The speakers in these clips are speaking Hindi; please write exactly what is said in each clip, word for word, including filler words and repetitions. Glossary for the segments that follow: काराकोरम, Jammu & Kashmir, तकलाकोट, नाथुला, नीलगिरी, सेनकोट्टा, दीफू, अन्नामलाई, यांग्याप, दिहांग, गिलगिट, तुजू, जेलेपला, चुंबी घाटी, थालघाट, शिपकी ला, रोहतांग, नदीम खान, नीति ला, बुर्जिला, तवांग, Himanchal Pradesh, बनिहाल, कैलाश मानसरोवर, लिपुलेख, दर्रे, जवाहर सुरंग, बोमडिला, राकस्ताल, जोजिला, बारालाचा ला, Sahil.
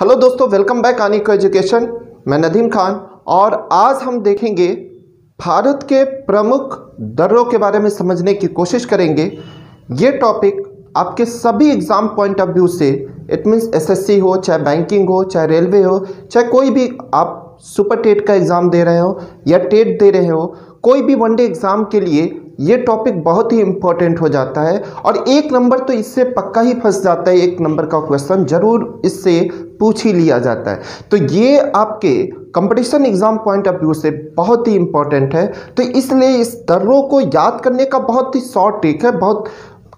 हेलो दोस्तों, वेलकम बैक आनी को एजुकेशन। मैं नदीम खान और आज हम देखेंगे भारत के प्रमुख दर्रों के बारे में समझने की कोशिश करेंगे। ये टॉपिक आपके सभी एग्ज़ाम पॉइंट ऑफ व्यू से, इट मीन्स एसएससी हो, चाहे बैंकिंग हो, चाहे रेलवे हो, चाहे कोई भी आप सुपर टेट का एग्ज़ाम दे रहे हो या टेट दे रहे हो, कोई भी वनडे एग्ज़ाम के लिए ये टॉपिक बहुत ही इम्पोर्टेंट हो जाता है। और एक नंबर तो इससे पक्का ही फंस जाता है, एक नंबर का क्वेश्चन ज़रूर इससे पूछ ही लिया जाता है। तो ये आपके competition exam point of view से बहुत ही इम्पोर्टेंट है। तो इसलिए इस दर्रों को याद करने का बहुत ही शॉर्ट ट्रिक है, बहुत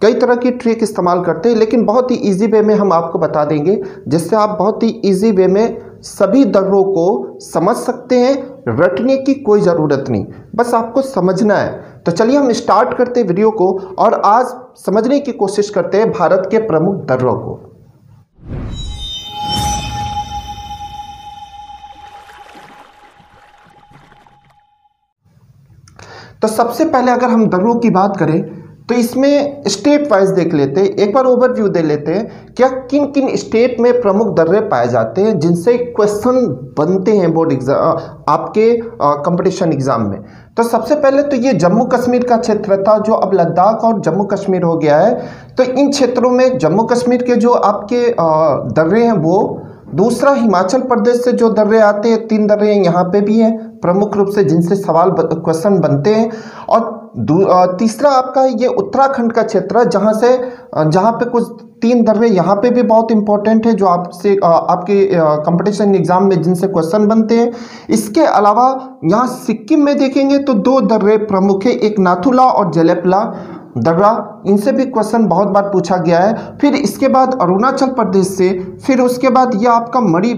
कई तरह की ट्रिक इस्तेमाल करते हैं, लेकिन बहुत ही ईजी वे में हम आपको बता देंगे, जिससे आप बहुत ही ईजी वे में सभी दर्रों को समझ सकते हैं। रटने की कोई ज़रूरत नहीं, बस आपको समझना है। तो चलिए हम स्टार्ट करते हैं वीडियो को और आज समझने की कोशिश करते हैं भारत के प्रमुख दर्रों को। तो सबसे पहले अगर हम दर्रों की बात करें तो इसमें स्टेट वाइज देख लेते हैं, एक बार ओवरव्यू दे लेते हैं क्या किन किन स्टेट में प्रमुख दर्रे पाए जाते हैं जिनसे क्वेश्चन बनते हैं बोर्ड एग्जाम, आपके कंपटीशन एग्ज़ाम में। तो सबसे पहले तो ये जम्मू कश्मीर का क्षेत्र था, जो अब लद्दाख और जम्मू कश्मीर हो गया है। तो इन क्षेत्रों में जम्मू कश्मीर के जो आपके दर्रे हैं वो, दूसरा हिमाचल प्रदेश से जो दर्रे आते हैं, तीन दर्रे यहाँ पे भी हैं प्रमुख रूप से जिनसे सवाल क्वेश्चन बनते हैं। और तीसरा आपका ये उत्तराखंड का क्षेत्र है, जहाँ से जहाँ पे कुछ तीन दर्रे यहाँ पे भी बहुत इंपॉर्टेंट है, जो आपसे आपके कंपटीशन एग्जाम में जिनसे क्वेश्चन बनते हैं। इसके अलावा यहाँ सिक्किम में देखेंगे तो दो दर्रे प्रमुख है, एक नाथुला और जेलेपला दर्रा, इनसे भी क्वेश्चन बहुत बार पूछा गया है। फिर इसके बाद अरुणाचल प्रदेश से, फिर उसके बाद यह आपका मणि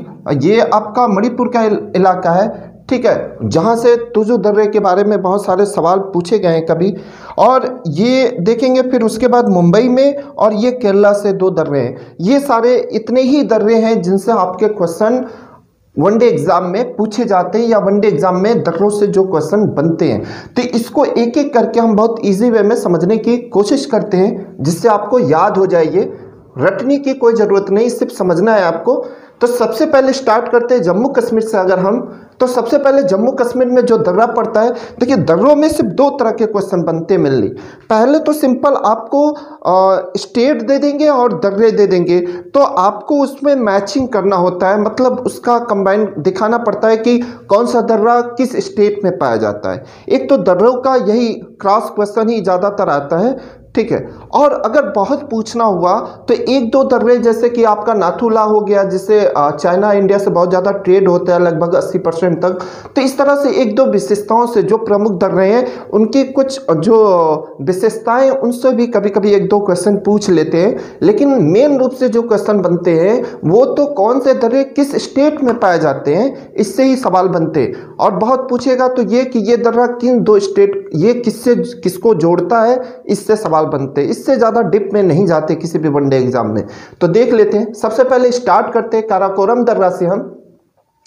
ये आपका मणिपुर का इलाका है, ठीक है, जहाँ से तुजू दर्रे के बारे में बहुत सारे सवाल पूछे गए हैं कभी। और ये देखेंगे फिर उसके बाद मुंबई में, और ये केरला से दो दर्रे हैं। ये सारे इतने ही दर्रे हैं जिनसे आपके क्वेश्चन वनडे एग्ज़ाम में पूछे जाते हैं या वनडे एग्ज़ाम में दर्रों से जो क्वेश्चन बनते हैं। तो इसको एक एक करके हम बहुत इजी वे में समझने की कोशिश करते हैं, जिससे आपको याद हो जाइए, रटने की कोई ज़रूरत नहीं, सिर्फ समझना है आपको। तो सबसे पहले स्टार्ट करते हैं जम्मू कश्मीर से। अगर हम तो सबसे पहले जम्मू कश्मीर में जो दर्रा पड़ता है, देखिए दर्रों में सिर्फ दो तरह के क्वेश्चन बनते हैं मेनली। पहले तो सिंपल आपको आ, स्टेट दे देंगे और दर्रे दे देंगे, तो आपको उसमें मैचिंग करना होता है, मतलब उसका कंबाइन दिखाना पड़ता है कि कौन सा दर्रा किस स्टेट में पाया जाता है। एक तो दर्रों का यही क्रॉस क्वेश्चन ही ज़्यादातर आता है, ठीक है। और अगर बहुत पूछना हुआ तो एक दो दर्रे, जैसे कि आपका नाथुला हो गया, जिसे चाइना इंडिया से बहुत ज़्यादा ट्रेड होता है, लगभग अस्सी परसेंट तक। तो इस तरह से एक दो विशेषताओं से जो प्रमुख दर्रे हैं उनकी कुछ जो विशेषताएं, उनसे भी कभी कभी एक दो क्वेश्चन पूछ लेते हैं, लेकिन मेन रूप से जो क्वेश्चन बनते हैं वो तो कौन से दर्रे किस स्टेट में पाए जाते हैं, इससे ही सवाल बनते हैं। और बहुत पूछेगा तो ये कि ये दर्रा किन दो स्टेट, ये किससे किसको जोड़ता है, इससे बनते। इससे ज्यादा डिप में नहीं जाते किसी भी वनडे एग्जाम में। तो देख लेते हैं, सबसे पहले स्टार्ट करते हैं काराकोरम दर्रा से हम,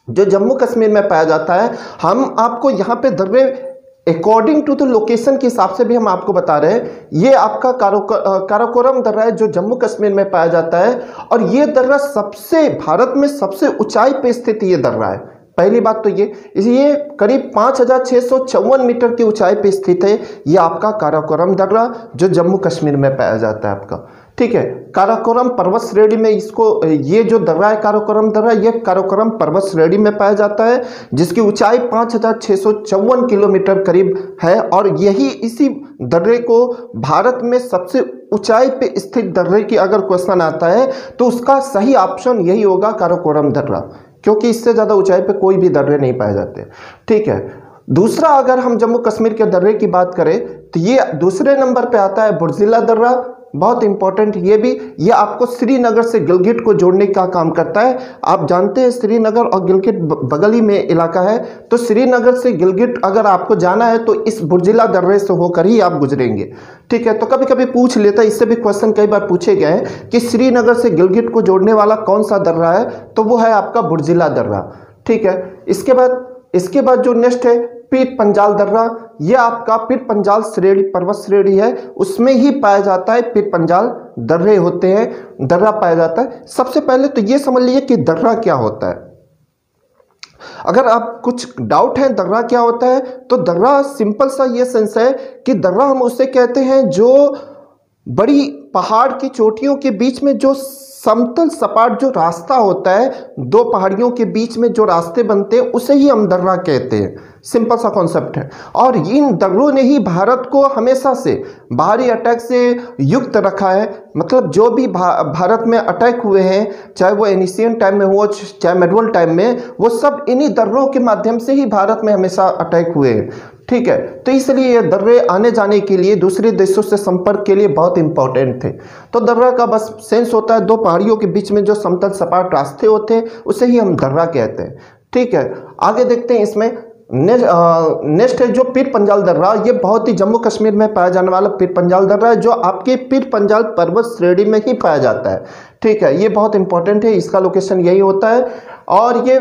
जो जम्मू कश्मीर में पाया जाता है। हम आपको यहाँ पे दर्रे अकॉर्डिंग टू द लोकेशन के हिसाब से भी हम आपको बता रहे हैं। ये आपका काराकोरम दर्रा है जो जम्मू कश्मीर में पाया जाता है, और ये दर्रा सबसे भारत में सबसे ऊंचाई पर स्थित ये दर्रा है। पहली बात तो ये ये करीब पाँच हज़ार छः सौ चौवन मीटर की ऊंचाई पर स्थित है ये आपका काराकोरम दर्रा, जो जम्मू कश्मीर में पाया जाता है आपका, ठीक है। काराकोरम पर्वत श्रेणी में इसको, ये जो दर्रा है काराकोरम दर्रा, ये काराकोरम पर्वत श्रेणी में पाया जाता है, जिसकी ऊंचाई पाँच हज़ार छः सौ चौवन किलोमीटर करीब है। और यही इसी दर्रे को भारत में सबसे ऊंचाई पे स्थित दर्रे की अगर क्वेश्चन आता है तो उसका सही ऑप्शन यही होगा, काराकोरम दर्रा, क्योंकि इससे ज़्यादा ऊंचाई पे कोई भी दर्रे नहीं पाए जाते, ठीक है। दूसरा अगर हम जम्मू कश्मीर के दर्रे की बात करें तो ये दूसरे नंबर पे आता है बुर्जिला दर्रा, बहुत इंपॉर्टेंट ये भी। ये आपको श्रीनगर से गिलगिट को जोड़ने का काम करता है। आप जानते हैं श्रीनगर और गिलगिट बगल ही में इलाका है, तो श्रीनगर से गिलगिट अगर आपको जाना है तो इस बुर्जिला दर्रे से होकर ही आप गुजरेंगे, ठीक है। तो कभी कभी पूछ लेता है, इससे भी क्वेश्चन कई बार पूछे गए हैं कि श्रीनगर से गिलगिट को जोड़ने वाला कौन सा दर्रा है, तो वो है आपका बुर्जिला दर्रा, ठीक है। इसके बाद इसके बाद जो नेक्स्ट है पीर पंजाल दर्रा, यह आपका पीर पंजाल श्रेणी पर्वत श्रेणी है, उसमें ही पाया जाता है पीर पंजाल दर्रे होते हैं, दर्रा पाया जाता है। सबसे पहले तो ये समझ लीजिए कि दर्रा क्या होता है। अगर आप कुछ डाउट है दर्रा क्या होता है, तो दर्रा सिंपल सा ये सेंस है कि दर्रा हम उसे कहते हैं जो बड़ी पहाड़ की चोटियों के बीच में जो समतल सपाट जो रास्ता होता है, दो पहाड़ियों के बीच में जो रास्ते बनते हैं उसे ही हम दर्रा कहते हैं। सिंपल सा कॉन्सेप्ट है। और इन दर्रों ने ही भारत को हमेशा से बाहरी अटैक से युक्त रखा है। मतलब जो भी भा, भारत में अटैक हुए हैं, चाहे वो एनिशियन टाइम में हो चाहे मेडिवल टाइम में, वो सब इन्हीं दर्रों के माध्यम से ही भारत में हमेशा अटैक हुए हैं। ठीक है, तो इसलिए ये दर्रे आने जाने के लिए दूसरे देशों से संपर्क के लिए बहुत इंपॉर्टेंट थे। तो दर्रा का बस सेंस होता है दो पहाड़ियों के बीच में जो समतल सपाट रास्ते होते हैं उसे ही हम दर्रा कहते हैं। ठीक है, आगे देखते हैं इसमें नेक्स्ट है जो पीर पंजाल दर्रा, ये बहुत ही जम्मू कश्मीर में पाया जाने वाला पीर पंजाल दर्रा है जो आपके पीर पंजाल पर्वत श्रेणी में ही पाया जाता है। ठीक है, ये बहुत इंपॉर्टेंट है, इसका लोकेशन यही होता है। और ये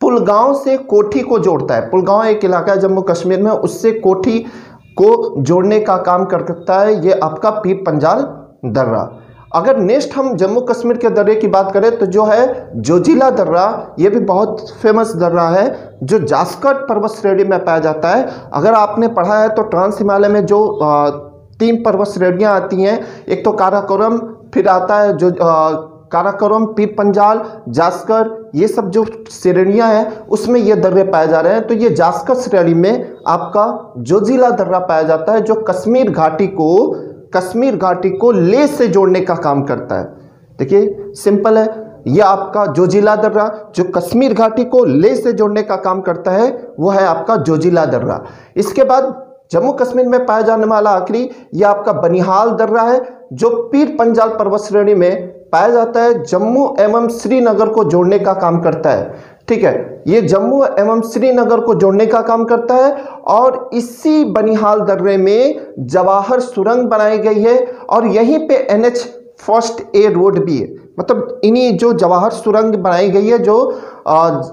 पुलगांव से कोठी को जोड़ता है। पुलगांव एक इलाका है जम्मू कश्मीर में, उससे कोठी को जोड़ने का काम करता है ये आपका पीर पंजाल दर्रा। अगर नेक्स्ट हम जम्मू कश्मीर के दर्रे की बात करें तो जो है जोजिला दर्रा, ये भी बहुत फेमस दर्रा है जो जास्कर पर्वत श्रेणी में पाया जाता है। अगर आपने पढ़ा है तो ट्रांस हिमालय में जो तीन पर्वत श्रेणियाँ आती हैं, एक तो काराकोरम, फिर आता है जो काराकोरम, पीर पंजाल, जास्कर, ये सब जो श्रेणियाँ हैं उसमें ये दर्रे पाए जा रहे हैं। तो ये जास्कर श्रेणी में आपका जोजिला दर्रा पाया जाता है जो कश्मीर घाटी को कश्मीर घाटी को लेह से जोड़ने का काम करता है। देखिए सिंपल है, ये आपका जोजिला दर्रा जो कश्मीर घाटी को लेह से जोड़ने का काम करता है वो है आपका जोजिला दर्रा। इसके बाद जम्मू कश्मीर में पाया जाने वाला आखिरी यह आपका बनिहाल दर्रा है जो पीर पंजाल पर्वत श्रेणी में पाया जाता है, जम्मू एवं श्रीनगर को जोड़ने का काम करता है। ठीक है, ये जम्मू एवं श्रीनगर को जोड़ने का काम करता है। और इसी बनिहाल दर्रे में जवाहर सुरंग बनाई गई है और यहीं पे एनएच फर्स्ट ए रोड भी है। मतलब इन्हीं जो जवाहर सुरंग बनाई गई है जो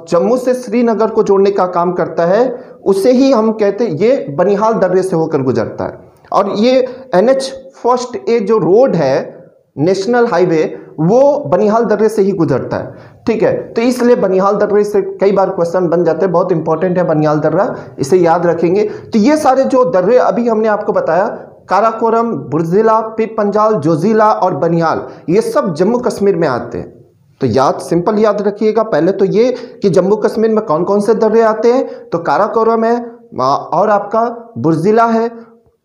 जम्मू से श्रीनगर को जोड़ने का काम करता है उसे ही हम कहते हैं, ये बनिहाल दर्रे से होकर गुजरता है। और ये एनएच फर्स्ट ए जो रोड है नेशनल हाईवे वो बनिहाल दर्रे से ही गुजरता है। ठीक है, तो इसलिए बनिहाल दर्रे से कई बार क्वेश्चन बन जाते हैं, बहुत इंपॉर्टेंट है बनिहाल दर्रा, इसे याद रखेंगे। तो ये सारे जो दर्रे अभी हमने आपको बताया, काराकोरम, बुर्जिला, पीर पंजाल, जोजिला और बनिहाल, ये सब जम्मू कश्मीर में आते हैं। तो याद सिंपल याद रखिएगा, पहले तो ये कि जम्मू कश्मीर में कौन कौन से दर्रे आते हैं, तो काराकोरम है और आपका बुर्जिला है,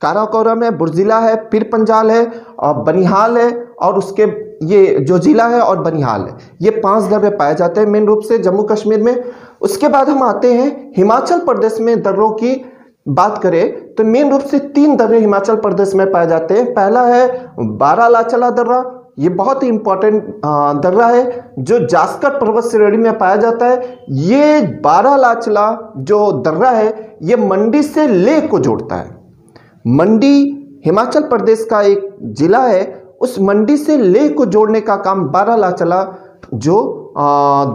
काराकोरम है, बुर्जिला है, पीर पंजाल है और बनिहाल है, और उसके ये जोजिला है और बनिहाल है। ये पांच दर्रे पाए जाते हैं मेन रूप से जम्मू कश्मीर में। उसके बाद हम आते हैं हिमाचल प्रदेश में। दर्रों की बात करें तो मेन रूप से तीन दर्रे हिमाचल प्रदेश में पाए जाते हैं। पहला है बारालाचा ला दर्रा, ये बहुत ही इंपॉर्टेंट दर्रा है जो जास्कर पर्वत श्रेणी में पाया जाता है। ये बारालाचा ला जो दर्रा है ये मंडी से लेह को जोड़ता है। मंडी हिमाचल प्रदेश का एक जिला है, उस मंडी से लेह को जोड़ने का काम बारालाचा ला जो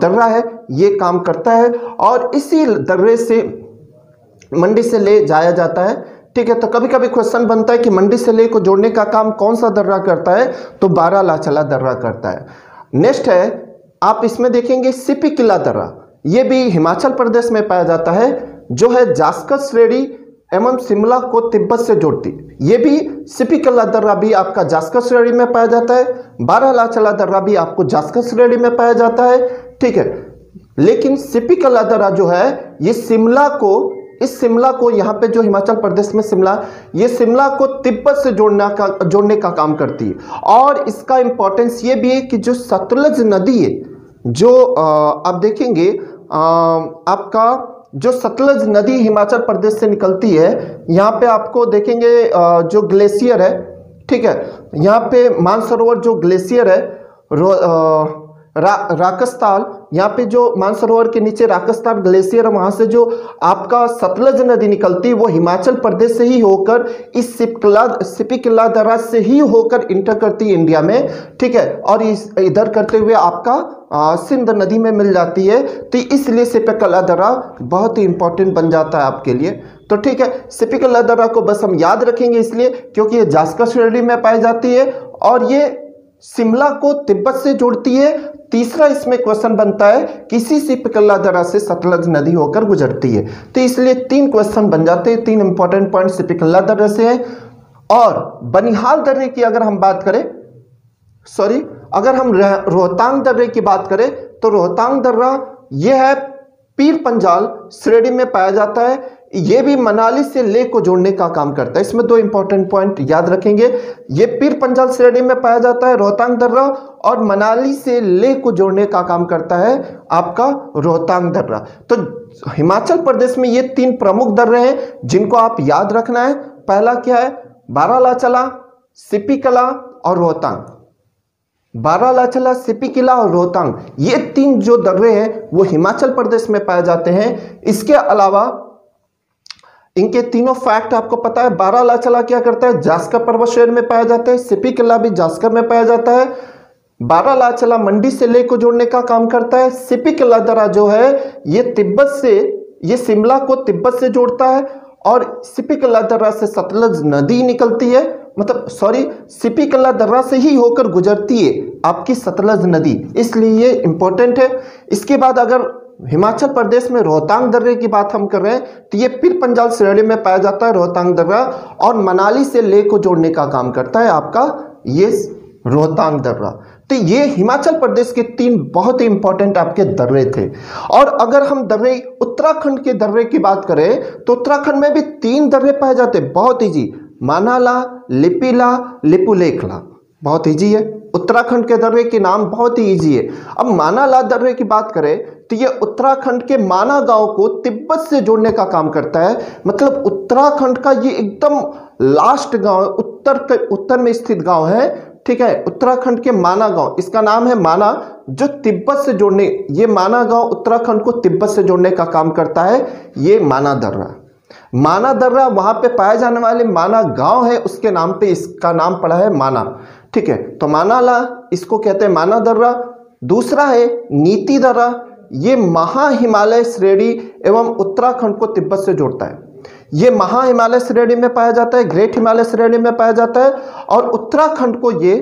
दर्रा है ये काम करता है। और इसी दर्रे से मंडी से लेह जाया जाता है। ठीक है, तो कभी कभी क्वेश्चन बनता है कि मंडी से लेह को जोड़ने का काम कौन सा दर्रा करता है, तो बारालाचा ला दर्रा करता है। नेक्स्ट है आप इसमें देखेंगे शिपकी ला दर्रा, ये भी हिमाचल प्रदेश में पाया जाता है जो है जास्कर श्रेणी एवं शिमला को तिब्बत से जोड़ती। ये भी शिपकी ला दर्रा भी आपका जास्कर श्रेणी में पाया जाता है। बारालाचा ला दर्रा भी आपको जास्कर श्रेणी में पाया जाता है। ठीक है, लेकिन शिपकी ला दर्रा जो है ये शिमला को इस शिमला को यहाँ पे जो हिमाचल प्रदेश में शिमला, ये शिमला को तिब्बत से जोड़ना का जोड़ने का काम करती है। और इसका इम्पोर्टेंस ये भी है कि जो सतलज नदी है जो आ, आप देखेंगे आ, आपका जो सतलज नदी हिमाचल प्रदेश से निकलती है, यहाँ पे आपको देखेंगे जो ग्लेशियर है, ठीक है, यहाँ पे मानसरोवर जो ग्लेशियर है, रा, राकस्ताल, यहाँ पे जो मानसरोवर के नीचे राकस्ताल ग्लेशियर, वहाँ से जो आपका सतलज नदी निकलती है वो हिमाचल प्रदेश से ही होकर इस शिपकला शिपकिला दर्रा से ही होकर इंटर करती है इंडिया में, ठीक है। और इस इधर करते हुए आपका सिंध नदी में मिल जाती है, तो इसलिए शिपकिला दर्रा बहुत ही इंपॉर्टेंट बन जाता है आपके लिए, तो ठीक है। शिपकिला दर्रा को बस हम याद रखेंगे इसलिए क्योंकि ये जास्कर श्रेणी में पाई जाती है और ये शिमला को तिब्बत से जोड़ती है। तीसरा इसमें क्वेश्चन बनता है किसी शिपकिला दर्रा से सतलज नदी होकर गुजरती है, तो इसलिए तीन क्वेश्चन बन जाते हैं, तीन इंपॉर्टेंट पॉइंट शिपकिला दर्रे से हैं। और बनिहाल दर्रे की अगर हम बात करें, सॉरी अगर हम रोहतांग दर्रे की बात करें तो रोहतांग दर्रा यह है पीर पंजाल श्रेणी में पाया जाता है, ये भी मनाली से लेह को जोड़ने का काम करता है। इसमें दो इंपॉर्टेंट पॉइंट याद रखेंगे, ये पीर पंजाल श्रेणी में पाया जाता है रोहतांग दर्रा और मनाली से लेह को जोड़ने का काम करता है आपका रोहतांग दर्रा। तो हिमाचल प्रदेश में ये तीन प्रमुख दर्रे हैं जिनको आप याद रखना है। पहला क्या है, बारालाचा ला, शिपकिला और रोहतांग। बारालाचा ला, शिपकिला और रोहतांग ये तीन जो दर्रे हैं वो हिमाचल प्रदेश में पाए जाते हैं। इसके अलावा इनके तीनों फैक्ट आपको पता है, बारालाचा ला क्या करता है, जास्कर पर्वत श्रेणी में पाया जाता है, शिपकिला भी जास्कर में पाया जाता है। बारालाचा ला मंडी से लेह को जोड़ने का काम करता है, शिपकिला दर्रा जो है ये तिब्बत से, ये शिमला को तिब्बत से जोड़ता है और शिपकिला दर्रा से सतलज नदी निकलती है, मतलब सॉरी शिपकिला दर्रा से ही होकर गुजरती है आपकी सतलज नदी, इसलिए ये इंपॉर्टेंट है। इसके बाद अगर हिमाचल प्रदेश में रोहतांग दर्रे की बात हम कर रहे हैं तो ये पीर पंजाल श्रेणी में पाया जाता है रोहतांग दर्रा और मनाली से लेह को जोड़ने का काम करता है आपका ये रोहतांग दर्रा। तो ये हिमाचल प्रदेश के तीन बहुत ही इंपॉर्टेंट आपके दर्रे थे। और अगर हम दर्रे उत्तराखंड के दर्रे की बात करें तो उत्तराखंड में भी तीन दर्रे पाए जाते हैं, बहुत ईजी, माना ला, लिपिला, लिपुलेख ला, बहुत ईजी है। उत्तराखंड के दर्रे के नाम बहुत ही ईजी है। अब माना ला दर्रे की बात करें तो ये उत्तराखंड के माना गांव को तिब्बत से जोड़ने का काम करता है, मतलब उत्तराखंड का ये एकदम लास्ट गांव, उत्तर उत्तर में स्थित गांव है, ठीक है। उत्तराखंड के माना गांव, इसका नाम है माना, जो तिब्बत से जोड़ने, ये माना गांव उत्तराखंड को तिब्बत से जोड़ने का काम करता है ये माना दर्रा। माना दर्रा वहां पे पाए जाने वाले माना गांव है, उसके नाम पे इसका नाम पड़ा है माना, ठीक है। तो माना ला इसको कहते हैं माना दर्रा। दूसरा है नीति दर्रा, ये महा हिमालय श्रेणी एवं उत्तराखंड को तिब्बत से जोड़ता है, ये महा हिमालय श्रेणी में पाया जाता है, ग्रेट हिमालय श्रेणी में पाया जाता है और उत्तराखंड को ये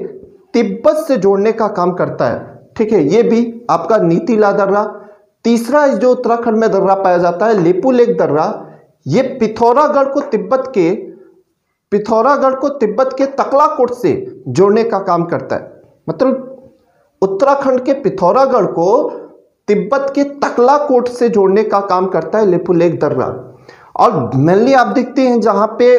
तिब्बत से जोड़ने का काम करता है, ठीक है। ये भी आपका नीति ला दर्रा। तीसरा जो उत्तराखंड में दर्रा पाया जाता है लिपुलेख दर्रा, ये पिथौरागढ़ को तिब्बत के पिथौरागढ़ को तिब्बत के तकलाकोट से जोड़ने का काम करता है, मतलब उत्तराखंड के पिथौरागढ़ को तिब्बत के तकलाकोट से जोड़ने का काम करता है लिपुलेख दर्रा। और मेनली आप देखते हैं जहाँ पे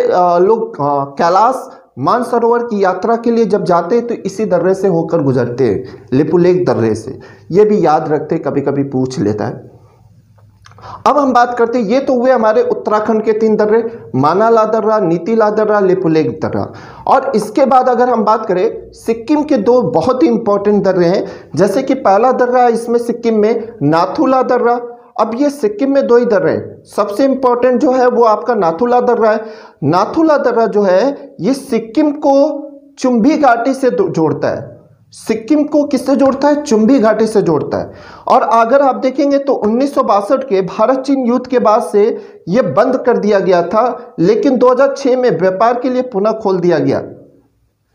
लोग कैलाश मानसरोवर की यात्रा के लिए जब जाते हैं तो इसी दर्रे से होकर गुजरते हैं, लिपुलेख दर्रे से, ये भी याद रखते, कभी कभी पूछ लेता है। अब हम बात करते हैं, ये तो हुए हमारे उत्तराखंड के तीन दर्रे, माना ला दर्रा, नीति ला दर्रा, लिपुलेख दर्रा। और इसके बाद अगर हम बात करें सिक्किम के दो बहुत ही इंपॉर्टेंट दर्रे हैं, जैसे कि पहला दर्रा है इसमें सिक्किम में नाथुला दर्रा। अब ये सिक्किम में दो ही दर्रे हैं, सबसे इंपॉर्टेंट जो है वो आपका नाथुला दर्रा है। नाथुला दर्रा जो है ये सिक्किम को चुंबी घाटी से जोड़ता है, सिक्किम को किससे जोड़ता है, चुंबी घाटी से जोड़ता है। और अगर आप देखेंगे तो उन्नीस सौ बासठ के भारत चीन युद्ध के बाद से यह बंद कर दिया गया था, लेकिन दो हज़ार छह में व्यापार के लिए पुनः खोल दिया गया,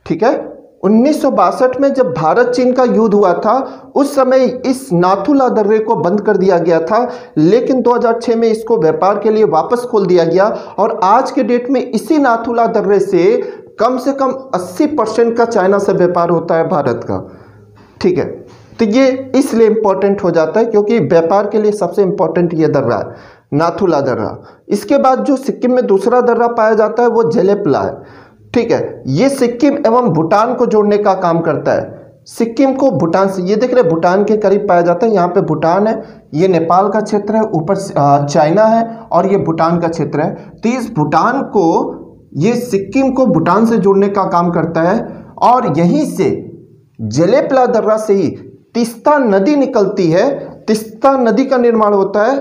ठीक है। उन्नीस सौ बासठ में जब भारत चीन का युद्ध हुआ था उस समय इस नाथुला दर्रे को बंद कर दिया गया था, लेकिन दो हज़ार छह में इसको व्यापार के लिए वापस खोल दिया गया। और आज के डेट में इसी नाथुला दर्रे से कम से कम अस्सी परसेंट का चाइना से व्यापार होता है भारत का, ठीक है। तो ये इसलिए इम्पोर्टेंट हो जाता है क्योंकि व्यापार के लिए सबसे इम्पोर्टेंट ये दर्रा है नाथुला दर्रा। इसके बाद जो सिक्किम में दूसरा दर्रा पाया जाता है वो जेलेपला है, ठीक है। ये सिक्किम एवं भूटान को जोड़ने का काम करता है, सिक्किम को भूटान से, ये देख रहे भूटान के करीब पाया जाता है, यहाँ पे भूटान है, ये नेपाल का क्षेत्र है, ऊपर चाइना है और ये भूटान का क्षेत्र है। तो इस भूटान को, ये सिक्किम को भूटान से जोड़ने का काम करता है। और यहीं से जेलेपला दर्रा से ही तीस्ता नदी निकलती है, तीस्ता नदी का निर्माण होता है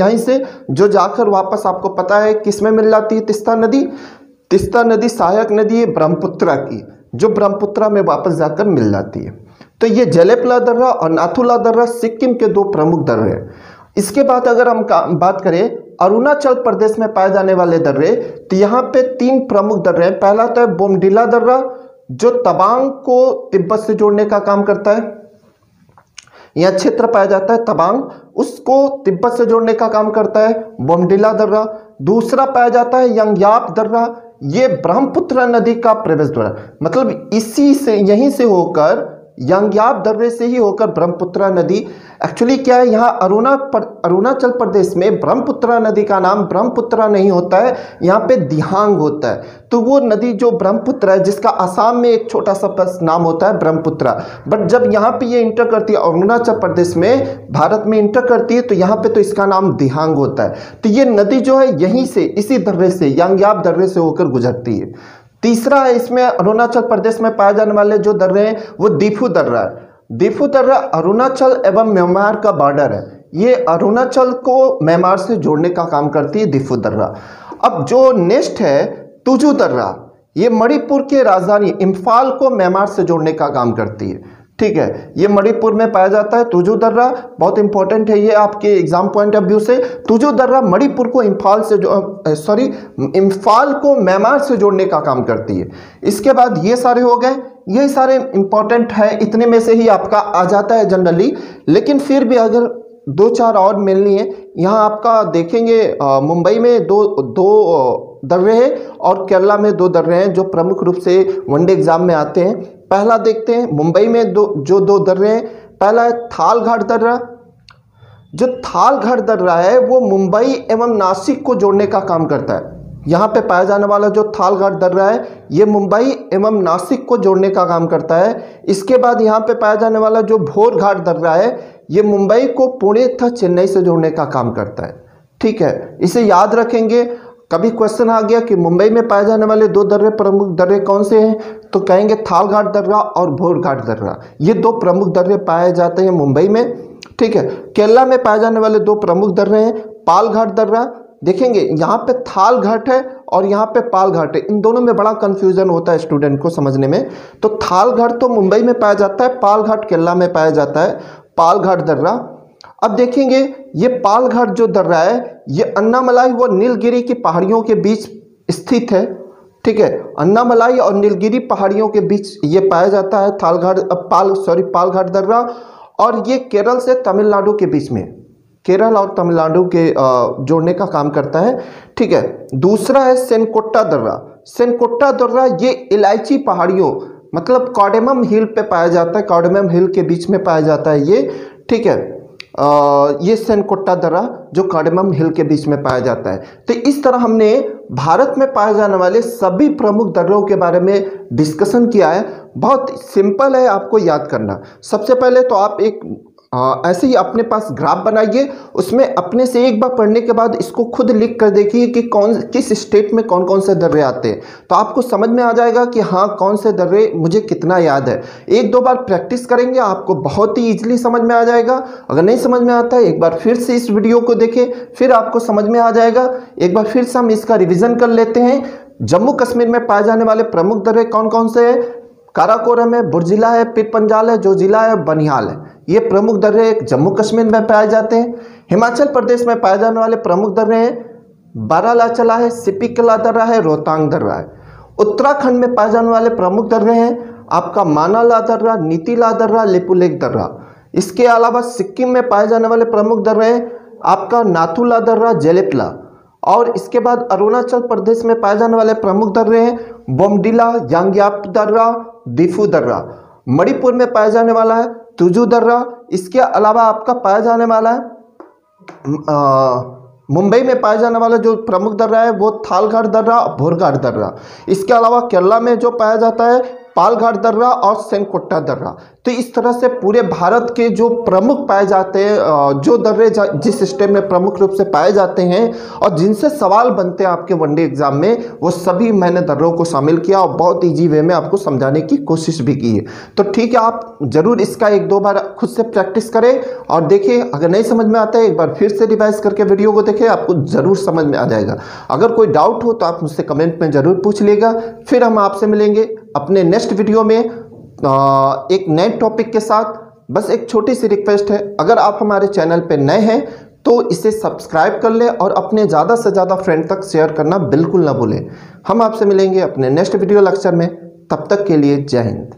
यहीं से, जो जाकर वापस आपको पता है किस में मिल जाती है तीस्ता नदी। तीस्ता नदी सहायक नदी है ब्रह्मपुत्रा की, जो ब्रह्मपुत्रा में वापस जाकर मिल जाती है। तो ये जेलेपला दर्रा और नाथुला दर्रा सिक्किम के दो प्रमुख दर्रे हैं। इसके बाद अगर हम बात करें अरुणाचल प्रदेश में पाए जाने वाले दर्रे, तो यहाँ पे तीन प्रमुख दर्रे हैं। पहला तो है बोमडिला दर्रा, जो तवांग को तिब्बत से जोड़ने का काम करता है। यह क्षेत्र पाया जाता है तवांग, उसको तिब्बत से जोड़ने का काम करता है बोमडिला दर्रा। दूसरा पाया जाता है यांग्याप दर्रा, ये ब्रह्मपुत्र नदी का प्रवेश द्वार, मतलब इसी से यहीं से होकर यांग्याप दर्रे से ही होकर ब्रह्मपुत्र नदी, एक्चुअली क्या है यहाँ अरुणा पर, अरुणाचल प्रदेश में ब्रह्मपुत्र नदी का नाम ब्रह्मपुत्र नहीं होता है, यहाँ पे दिहांग होता है। तो वो नदी जो ब्रह्मपुत्र है, जिसका आसाम में एक छोटा सा बस नाम होता है ब्रह्मपुत्र, बट जब यहाँ पे ये इंटर करती है अरुणाचल प्रदेश में, भारत में इंटर करती है, तो यहाँ पे तो इसका नाम दिहांग होता है। तो ये नदी जो है यहीं से, इसी दर्रे से, यांग्याप दर्रे से होकर गुजरती है। तीसरा है इसमें अरुणाचल प्रदेश में पाए जाने वाले जो दर्रे हैं वो दीफू दर्रा है। दीफू दर्रा अरुणाचल एवं म्यांमार का बॉर्डर है, ये अरुणाचल को म्यांमार से जोड़ने का काम करती है दीफू दर्रा। अब जो नेक्स्ट है तुजू दर्रा, ये मणिपुर के राजधानी इम्फाल को म्यांमार से जोड़ने का काम करती है, ठीक है। ये मणिपुर में पाया जाता है तुजू दर्रा, बहुत इंपॉर्टेंट है ये आपके एग्जाम पॉइंट ऑफ व्यू से। तुजू दर्रा मणिपुर को इम्फाल से जो सॉरी इम्फाल को म्यांमार से जोड़ने का काम करती है। इसके बाद ये सारे हो गए, ये सारे इंपॉर्टेंट है, इतने में से ही आपका आ जाता है जनरली, लेकिन फिर भी अगर दो चार और मिलनी है। यहाँ आपका देखेंगे आ, मुंबई में दो दो दर्रे हैं और केरला में दो दर्रे हैं जो प्रमुख रूप से वनडे एग्जाम में आते हैं। पहला देखते हैं मुंबई में दो जो दो दर्रे हैं, पहला है थालघाट दर्रा। जो थालघाट दर्रा है वो मुंबई एवं नासिक को जोड़ने का काम करता है। यहाँ पे पाया जाने वाला जो थालघाट दर्रा है ये मुंबई एवं नासिक को जोड़ने का काम करता है। इसके बाद यहाँ पे पाया जाने वाला जो भोरघाट दर्रा है ये मुंबई को पुणे तथा चेन्नई से जोड़ने का काम करता है, ठीक है। इसे याद रखेंगे, कभी क्वेश्चन आ गया कि मुंबई में पाए जाने वाले दो दर्रे प्रमुख दर्रे कौन से हैं, तो कहेंगे थालघाट दर्रा और भोरघाट दर्रा, ये दो प्रमुख दर्रे पाए जाते हैं मुंबई में, ठीक है। केरला में पाए जाने वाले दो प्रमुख दर्रे हैं पालघाट दर्रा, देखेंगे यहाँ पे थालघाट है और यहाँ पे पालघाट है, इन दोनों में बड़ा कन्फ्यूजन होता है स्टूडेंट को समझने में। तो थालघाट तो मुंबई में पाया जाता है, पालघाट केरला में पाया जाता है पालघाट दर्रा। अब देखेंगे ये पालघाट जो दर्रा है ये अन्नामलाई व नीलगिरी की पहाड़ियों के बीच स्थित है, ठीक है। अन्नामलाई और नीलगिरी पहाड़ियों के बीच ये पाया जाता है थालघाट पाल सॉरी पालघाट दर्रा। और ये केरल से तमिलनाडु के बीच में, केरल और तमिलनाडु के जोड़ने का काम करता है, ठीक है। दूसरा है सेनकोट्टा दर्रा। सेनकोट्टा दर्रा ये इलायची पहाड़ियों मतलब कार्डिमम हिल पे पाया जाता है, कार्डिमम हिल के बीच में पाया जाता है ये, ठीक है। आ, ये सेनकोट्टा दर्रा जो कार्डिमम हिल के बीच में पाया जाता है। तो इस तरह हमने भारत में पाए जाने वाले सभी प्रमुख दर्रों के बारे में डिस्कशन किया है। बहुत सिंपल है आपको याद करना। सबसे पहले तो आप एक आ, ऐसे ही अपने पास ग्राफ बनाइए, उसमें अपने से एक बार पढ़ने के बाद इसको खुद लिख कर देखिए कि कौन किस स्टेट में कौन कौन से दर्रे आते हैं, तो आपको समझ में आ जाएगा कि हाँ कौन से दर्रे मुझे कितना याद है। एक दो बार प्रैक्टिस करेंगे आपको बहुत ही ईजिली समझ में आ जाएगा। अगर नहीं समझ में आता है एक बार फिर से इस वीडियो को देखें, फिर आपको समझ में आ जाएगा। एक बार फिर से हम इसका रिविज़न कर लेते हैं। जम्मू कश्मीर में पाए जाने वाले प्रमुख दर्रे कौन कौन से हैं? काराकोरम है, बुर्जिला है, पीर पंजाल है, जोजिला है, बनिहाल है, ये प्रमुख दर्रे जम्मू कश्मीर में पाए जाते हैं। हिमाचल प्रदेश में पाए जाने वाले प्रमुख दर्रे हैं बारालाचा ला है, शिपकी ला दर्रा है, रोहतांग दर्रा है। उत्तराखंड में पाए जाने वाले प्रमुख दर्रे हैं आपका माना ला दर्रा, नीति ला दर्रा, लिपुलेख दर्रा। इसके अलावा सिक्किम में पाए जाने वाले प्रमुख दर्रे हैं आपका नाथुला दर्रा, जेलेपला। और इसके बाद अरुणाचल प्रदेश में पाए जाने वाले प्रमुख दर्रे हैं बोमडिला, यांग्याप दर्रा, दीफू दर्रा। मणिपुर में पाया जाने वाला है तुजू दर्रा। इसके अलावा आपका पाया जाने वाला है मुंबई में पाया जाने वाला जो प्रमुख दर्रा है वो थालघाट दर्रा, भोरघाट दर्रा। इसके अलावा केरला में जो पाया जाता है पालघाट दर्रा और सेनकोट्टा दर्रा। तो इस तरह से पूरे भारत के जो प्रमुख पाए जाते हैं, जो दर्रे जिस स्टेट में प्रमुख रूप से पाए जाते हैं और जिनसे सवाल बनते हैं आपके वनडे एग्जाम में, वो सभी मैंने दर्रों को शामिल किया और बहुत ईजी वे में आपको समझाने की कोशिश भी की है। तो ठीक है, आप जरूर इसका एक दो बार खुद से प्रैक्टिस करें और देखिए, अगर नहीं समझ में आता है एक बार फिर से रिवाइज करके वीडियो को देखें, आपको जरूर समझ में आ जाएगा। अगर कोई डाउट हो तो आप मुझसे कमेंट में जरूर पूछ लीजिएगा। फिर हम आपसे मिलेंगे अपने नेक्स्ट वीडियो में एक नए टॉपिक के साथ। बस एक छोटी सी रिक्वेस्ट है, अगर आप हमारे चैनल पर नए हैं तो इसे सब्सक्राइब कर लें और अपने ज़्यादा से ज़्यादा फ्रेंड तक शेयर करना बिल्कुल ना भूलें। हम आपसे मिलेंगे अपने नेक्स्ट वीडियो लेक्चर में, तब तक के लिए जय हिंद।